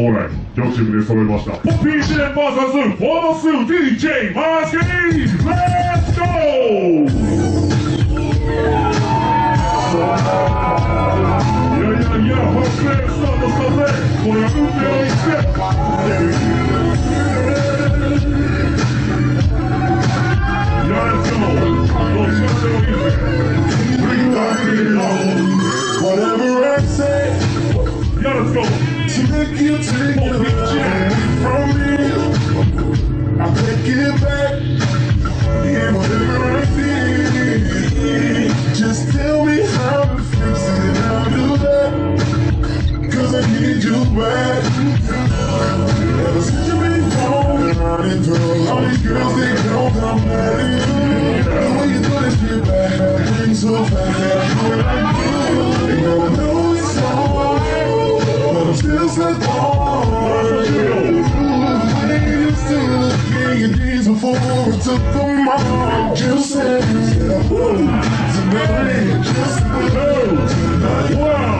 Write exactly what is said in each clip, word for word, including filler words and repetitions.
ほら、よくシングル揃えました。ピーシーエム ブイエス フォーマス ディージェー マーキー、レッツゴー。 Ja, mam krew, stąd dostanę, bo ja lubię ojciec. Ja jestem, to trzecie ojciec. Bring back it home, whatever I say. Ja jestem, take you, take you away from me. I'll take it back, yeah, whatever I need. Just tell me how to fix it and I'll do that. I need you back. Ever since you've been gone, I'm running through all these girls, they don't come back. The way you do this shit back, things so fast. You and I do, they don't know it's on, but I'm still so born. I used to look at your days before I took them all. Just said, yeah, woo, tonight, just woo, wow.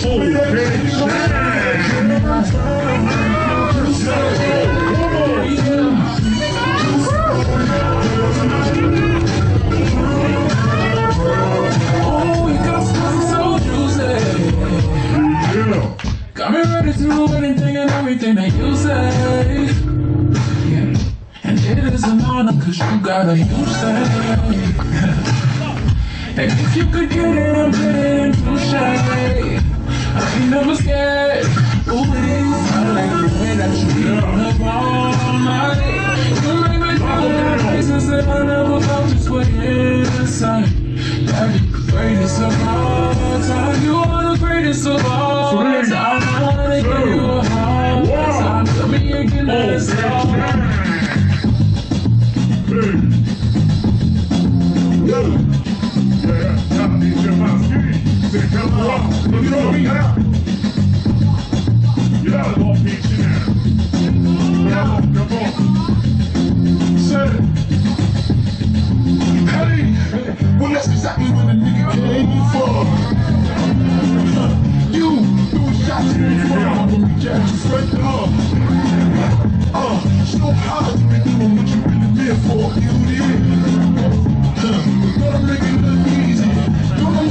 Oh, baby, oh, you got so juicy. Yeah. Got me ready to do anything and everything that you say. Yeah. And it is an honor cause you got a huge thing. And if you could get it, I'm getting too shy. I ain't never scared. Ooh, it is. I like the way that you leave on the ball all night. You make me feel that places that I never felt this way inside. That you're the greatest of all time. You are the greatest of all time. So I wanna give you a high. It's time to be again. Let's go. Yeah, yeah, yeah. Come on, let's go, get out. Get out of all peace in there. Come on, come on. Set it. Hey, well that's exactly what a nigga came for. You, do shots in the front when we catch you straight up. Uh, show how you been doing what you really did for you did. Huh, gotta make it look easy.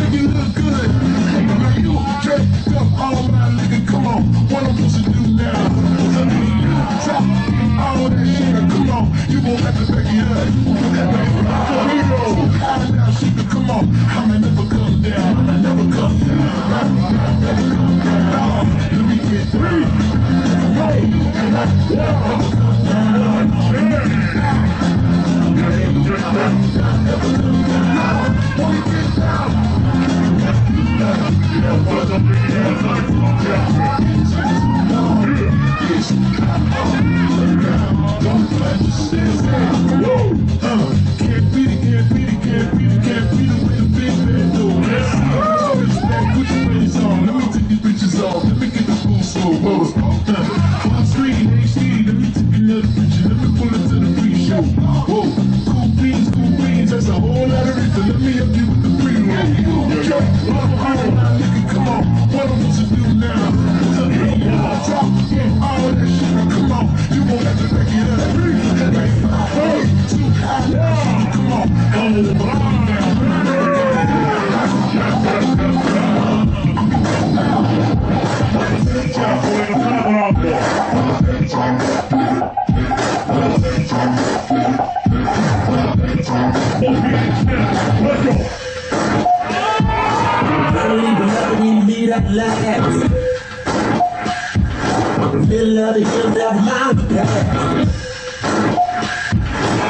You look good. Now you dressed up all my nigga. Come on, what I'm supposed to do now? Drop all that shit. Come on, you won't have to back it up. Come on, she could come on. I may never come down. I never come down. Let me get three. Hey, I never come down. Can't beat it, can't beat it, can't beat it, can't beat it with the big man doing this. Put your face on, let me take these bitches off, let me get the full slow rolls. On screen, H D, let me take another picture, let me pull it to the free show. Whoa, cool beans, cool beans, that's a whole lot of it, so let me up you with the free roll. Nigga, come on, what I'm supposed to do now? Drop all that shit, come on, you won't have to back it up. Hey, too high, come on, come on. Let's go. We meet at last. The middle of the end of my path.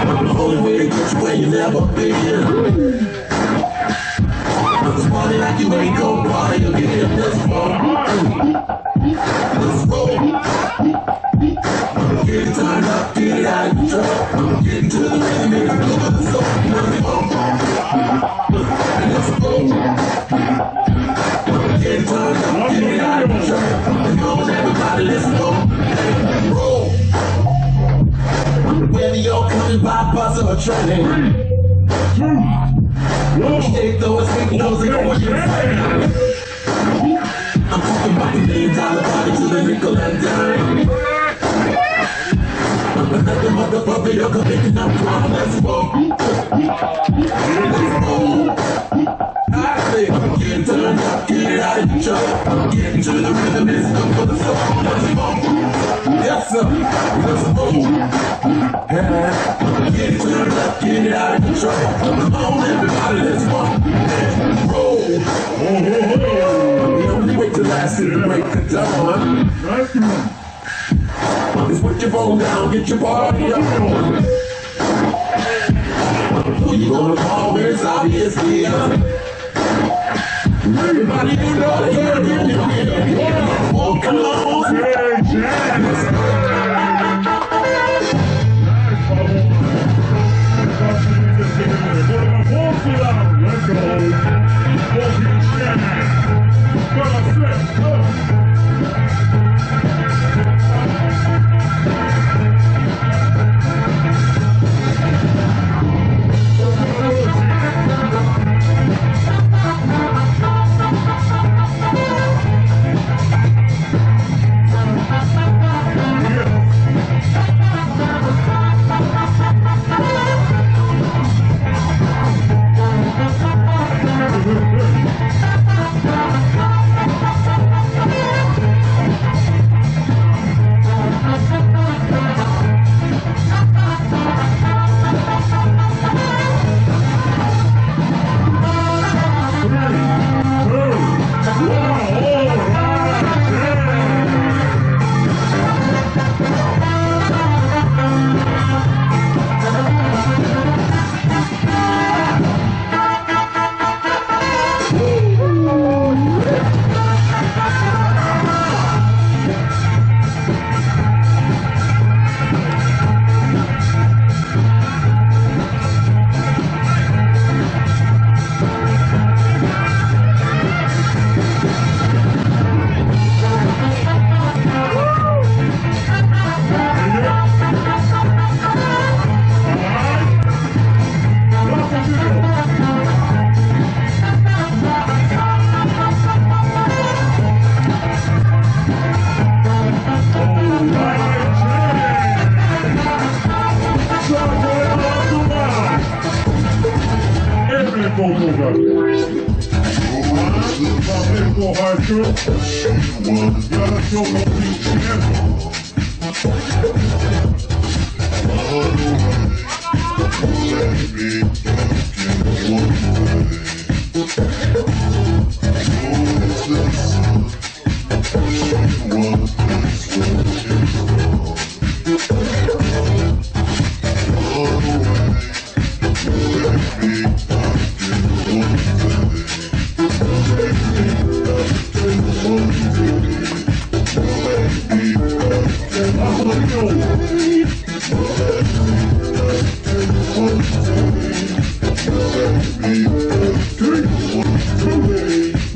The only way to get you where you never been. This party like you ain't no party. You'll get in this one. Get it turned up, get it out of control. Get into the rhythm and I'm going to go. Let's go. Get it turned up, get it out of control. Let's go, everybody, let's go. Let's roll. Whether you're coming by bus or train, you take those big nose and go with your friend. I'm talking about the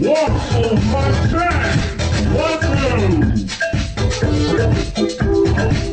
Welcome!